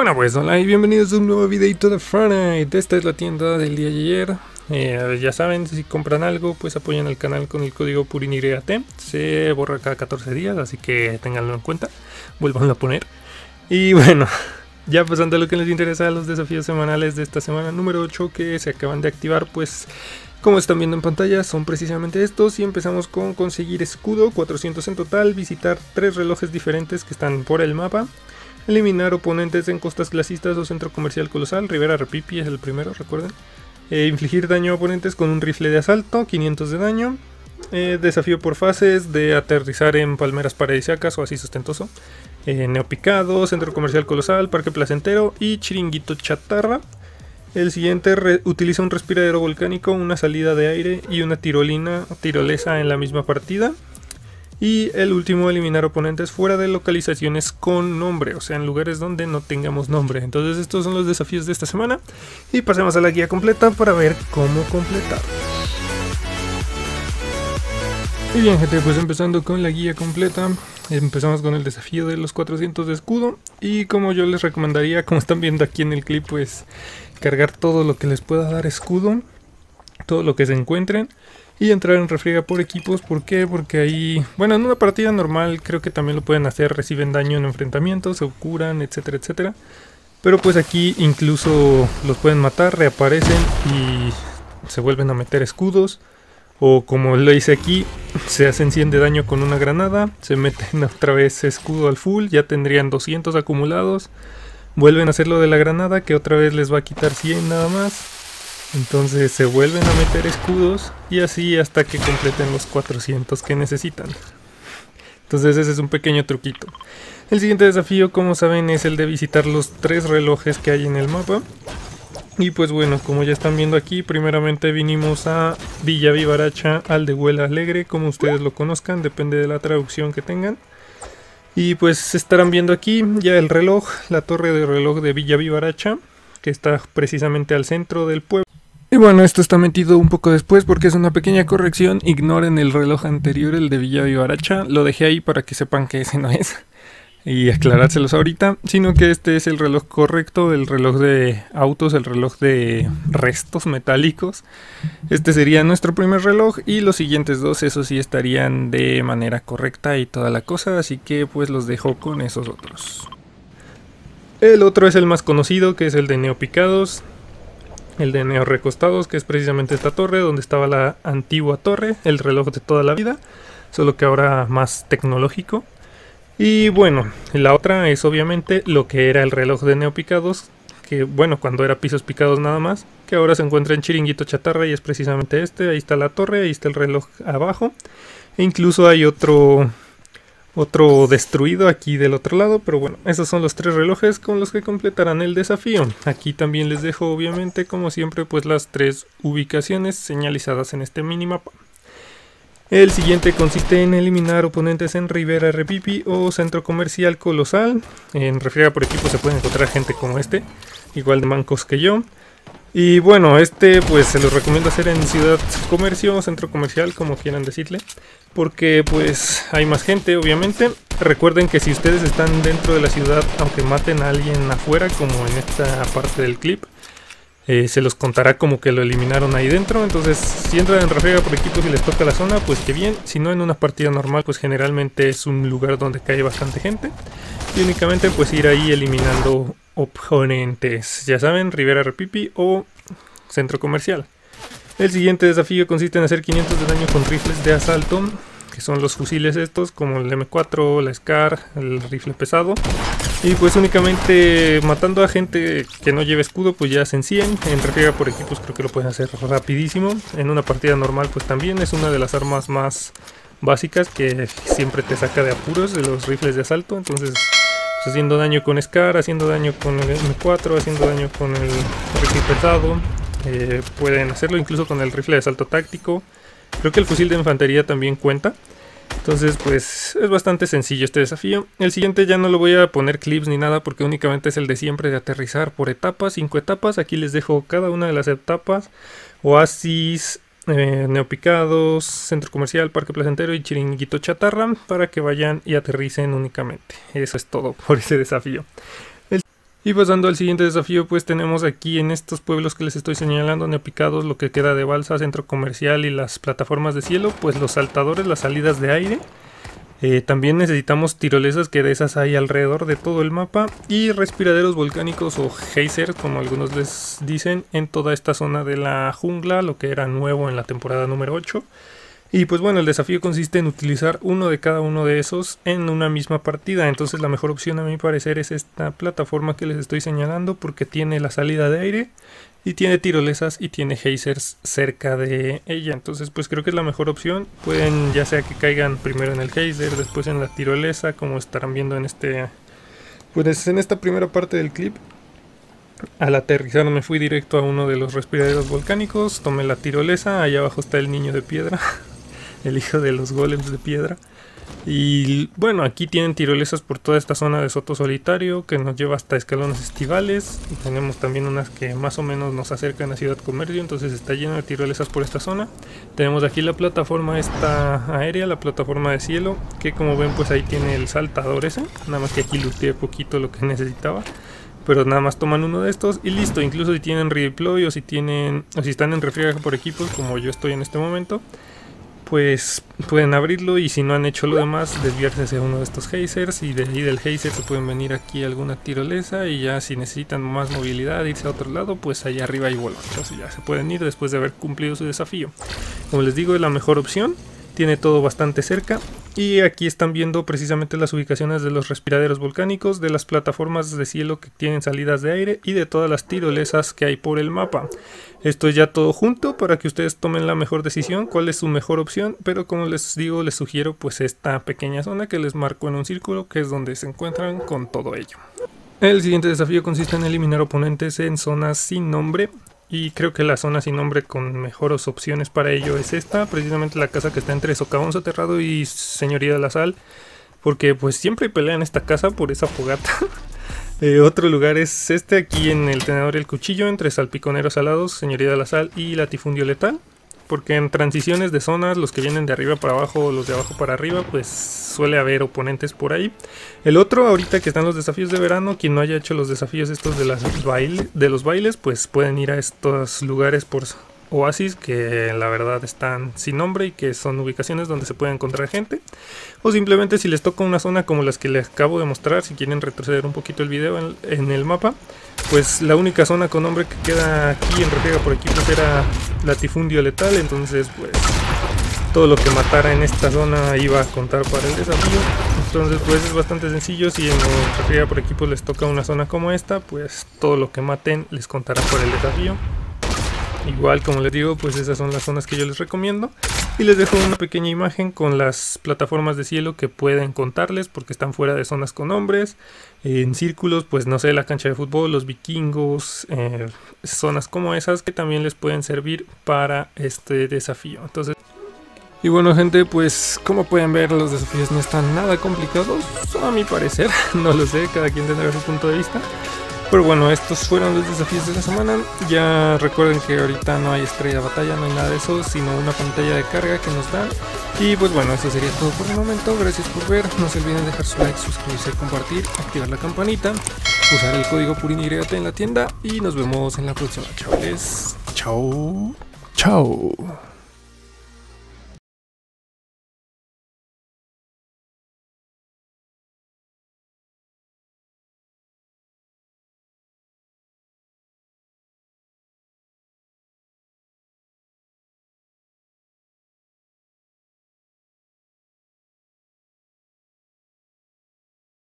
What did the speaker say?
Bueno, pues hola y bienvenidos a un nuevo videito de Fortnite. Esta es la tienda del día de ayer. Ya saben, si compran algo, pues apoyan al canal con el código PURINYT. Se borra cada 14 días, así que tenganlo en cuenta. Vuelvan a poner. Y bueno, ya pasando a lo que les interesa, los desafíos semanales de esta semana número 8 que se acaban de activar, pues como están viendo en pantalla son precisamente estos. Y empezamos con conseguir escudo, 400 en total, visitar 3 relojes diferentes que están por el mapa, eliminar oponentes en Costas Clasistas o Centro Comercial Colosal, Rivera Repipi es el primero, recuerden, infligir daño a oponentes con un rifle de asalto, 500 de daño, desafío por fases de aterrizar en Palmeras Paradisíacas o así sustentoso, Neopicados, Centro Comercial Colosal, Parque Placentero y Chiringuito Chatarra. El siguiente utiliza un respiradero volcánico, una salida de aire y una tirolesa en la misma partida. Y el último, eliminar oponentes fuera de localizaciones con nombre, o sea, en lugares donde no tengamos nombre. Entonces estos son los desafíos de esta semana y pasemos a la guía completa para ver cómo completar. Y bien gente, pues empezando con la guía completa, empezamos con el desafío de los 400 de escudo. Y como yo les recomendaría, como están viendo aquí en el clip, pues cargar todo lo que les pueda dar escudo, todo lo que se encuentren. Y entrar en refriega por equipos, ¿por qué? Porque ahí, bueno, en una partida normal creo que también lo pueden hacer, reciben daño en enfrentamientos, se curan, etcétera, etcétera. Pero pues aquí incluso los pueden matar, reaparecen y se vuelven a meter escudos. O como lo hice aquí, se hacen 100 de daño con una granada, se meten otra vez escudo al full, ya tendrían 200 acumulados. Vuelven a hacer lo de la granada que otra vez les va a quitar 100 nada más. Entonces se vuelven a meter escudos y así hasta que completen los 400 que necesitan. Entonces ese es un pequeño truquito. El siguiente desafío, como saben, es el de visitar los 3 relojes que hay en el mapa. Y pues bueno, como ya están viendo aquí, primeramente vinimos a Villa Vivaracha, Aldehuela Alegre, como ustedes lo conozcan, depende de la traducción que tengan. Y pues estarán viendo aquí ya el reloj, la torre de reloj de Villa Vivaracha, que está precisamente al centro del pueblo. Y bueno, esto está metido un poco después porque es una pequeña corrección. Ignoren el reloj anterior, el de Villa Vivaracha. Lo dejé ahí para que sepan que ese no es. Y aclarárselos ahorita. Sino que este es el reloj correcto. El reloj de autos, el reloj de restos metálicos. Este sería nuestro primer reloj. Y los siguientes dos, eso sí, estarían de manera correcta y toda la cosa. Así que pues los dejo con esos otros. El otro es el más conocido, que es el de Neopicados. El de Neo Recostados, que es precisamente esta torre donde estaba la antigua torre, el reloj de toda la vida, solo que ahora más tecnológico. Y bueno, la otra es obviamente lo que era el reloj de Neopicados, que bueno, cuando era pisos picados nada más, que ahora se encuentra en Chiringuito Chatarra y es precisamente este. Ahí está la torre, ahí está el reloj abajo, e incluso hay otro destruido aquí del otro lado. Pero bueno, esos son los 3 relojes con los que completarán el desafío. Aquí también les dejo obviamente, como siempre, pues las 3 ubicaciones señalizadas en este minimapa. El siguiente consiste en eliminar oponentes en Rivera Repipi o Centro Comercial Colosal. En refriega por equipo se puede encontrar gente como este, igual de mancos que yo. Y bueno, este pues se los recomiendo hacer en Ciudad Comercio o Centro Comercial, como quieran decirle, porque pues hay más gente obviamente. Recuerden que si ustedes están dentro de la ciudad, aunque maten a alguien afuera, como en esta parte del clip, se los contará como que lo eliminaron ahí dentro. Entonces si entran en refriega por equipos y les toca la zona, pues que bien. Si no, en una partida normal pues generalmente es un lugar donde cae bastante gente, y únicamente pues ir ahí eliminando oponentes, ya saben, Rivera Repipi o Centro Comercial. El siguiente desafío consiste en hacer 500 de daño con rifles de asalto, que son los fusiles estos, como el M4, la SCAR, el rifle pesado. Y pues únicamente matando a gente que no lleve escudo, pues ya hacen 100. En refriega por equipos creo que lo pueden hacer rapidísimo. En una partida normal pues también es una de las armas más básicas, que siempre te saca de apuros, de los rifles de asalto. Entonces pues haciendo daño con SCAR, haciendo daño con el M4, haciendo daño con el rifle pesado. Pueden hacerlo incluso con el rifle de asalto táctico. Creo que el fusil de infantería también cuenta. Entonces pues es bastante sencillo este desafío. El siguiente ya no lo voy a poner clips ni nada, porque únicamente es el de siempre, de aterrizar por etapas, 5 etapas. Aquí les dejo cada una de las etapas: Oasis, Neopicados, Centro Comercial, Parque Placentero y Chiringuito Chatarra, para que vayan y aterricen únicamente. Eso es todo por ese desafío. Y pasando al siguiente desafío, pues tenemos aquí en estos pueblos que les estoy señalando, Neopicados, lo que queda de Balsa, Centro Comercial y las plataformas de cielo, pues los saltadores, las salidas de aire. También necesitamos tirolesas, que de esas hay alrededor de todo el mapa, y respiraderos volcánicos o geysers, como algunos les dicen, en toda esta zona de la jungla, lo que era nuevo en la temporada número 8. Y pues bueno, el desafío consiste en utilizar uno de cada uno de esos en una misma partida. Entonces la mejor opción a mi parecer es esta plataforma que les estoy señalando, porque tiene la salida de aire y tiene tirolesas y tiene geysers cerca de ella. Entonces pues creo que es la mejor opción. Pueden ya sea que caigan primero en el geyser, después en la tirolesa, como estarán viendo en este, pues en esta primera parte del clip. Al aterrizar me fui directo a uno de los respiraderos volcánicos, tomé la tirolesa, allá abajo está el niño de piedra. El hijo de los golems de piedra. Y bueno, aquí tienen tirolesas por toda esta zona de Soto Solitario, que nos lleva hasta escalones estivales. Y tenemos también unas que más o menos nos acercan a Ciudad Comercio. Entonces está lleno de tirolesas por esta zona. Tenemos aquí la plataforma esta aérea, la plataforma de cielo, que como ven pues ahí tiene el saltador ese. Nada más que aquí looteé poquito lo que necesitaba, pero nada más toman uno de estos y listo. Incluso si tienen redeploy o si tienen, o si están en refriega por equipos, como yo estoy en este momento, pues pueden abrirlo, y si no han hecho lo demás, desviarse hacia uno de estos geysers, y de ahí del geyser se pueden venir aquí a alguna tirolesa, y ya si necesitan más movilidad, irse a otro lado, pues allá arriba hay bolos. Entonces ya se pueden ir después de haber cumplido su desafío. Como les digo, es la mejor opción, tiene todo bastante cerca. Y aquí están viendo precisamente las ubicaciones de los respiraderos volcánicos, de las plataformas de cielo que tienen salidas de aire y de todas las tirolesas que hay por el mapa. Esto es ya todo junto para que ustedes tomen la mejor decisión, cuál es su mejor opción, pero como les digo, les sugiero pues esta pequeña zona que les marco en un círculo, que es donde se encuentran con todo ello. El siguiente desafío consiste en eliminar oponentes en zonas sin nombre, y creo que la zona sin nombre con mejores opciones para ello es esta, precisamente la casa que está entre Socavón Soterrado y Señoría de la Sal, porque pues siempre pelean esta casa por esa fogata. Otro lugar es este, aquí en el Tenedor y el Cuchillo, entre Salpiconeros Salados, Señoría de la Sal y Latifundio Letal. Porque en transiciones de zonas, los que vienen de arriba para abajo o los de abajo para arriba, pues suele haber oponentes por ahí. El otro, ahorita que están los desafíos de verano, quien no haya hecho los desafíos estos de los bailes, pues pueden ir a estos lugares por oasis, que la verdad están sin nombre y que son ubicaciones donde se puede encontrar gente. O simplemente si les toca una zona como las que les acabo de mostrar, si quieren retroceder un poquito el video en el mapa, pues la única zona con nombre que queda aquí en refriega por equipos era Latifundio Letal. Entonces pues todo lo que matara en esta zona iba a contar para el desafío. Entonces pues es bastante sencillo, si en refriega por equipos les toca una zona como esta, pues todo lo que maten les contará para el desafío. Igual, como les digo, pues esas son las zonas que yo les recomiendo. Y les dejo una pequeña imagen con las plataformas de cielo que pueden contarles, porque están fuera de zonas con nombres. En círculos, pues no sé, la cancha de fútbol, los vikingos, zonas como esas que también les pueden servir para este desafío. Entonces, y bueno gente, pues como pueden ver, los desafíos no están nada complicados, a mi parecer. No lo sé, cada quien tendrá su punto de vista. Pero bueno, estos fueron los desafíos de la semana. Ya recuerden que ahorita no hay estrella de batalla, no hay nada de eso, sino una pantalla de carga que nos dan. Y pues bueno, eso sería todo por el momento. Gracias por ver, no se olviden dejar su like, suscribirse, compartir, activar la campanita, usar el código PURINYT en la tienda, y nos vemos en la próxima. Chavales, chao, chao.